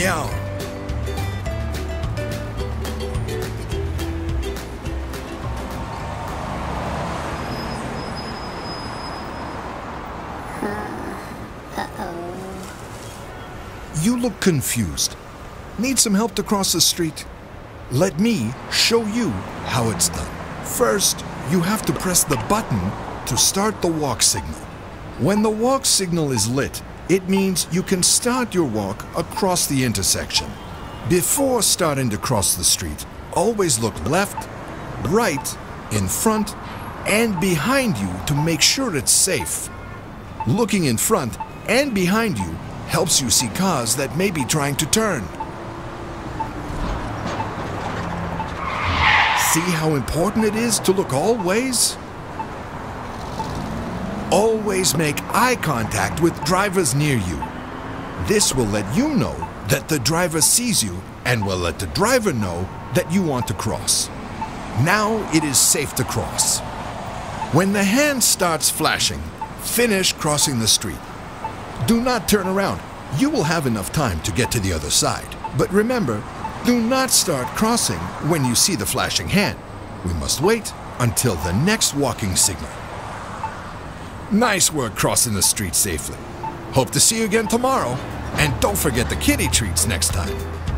Meow. You look confused. Need some help to cross the street? Let me show you how it's done. First, you have to press the button to start the walk signal. When the walk signal is lit, it means you can start your walk across the intersection. Before starting to cross the street, always look left, right, in front, and behind you to make sure it's safe. Looking in front and behind you helps you see cars that may be trying to turn. See how important it is to look all ways? Always make eye contact with drivers near you. This will let you know that the driver sees you and will let the driver know that you want to cross. Now it is safe to cross. When the hand starts flashing, finish crossing the street. Do not turn around. You will have enough time to get to the other side. But remember, do not start crossing when you see the flashing hand. We must wait until the next walking signal. Nice work crossing the street safely. Hope to see you again tomorrow. And don't forget the kitty treats next time.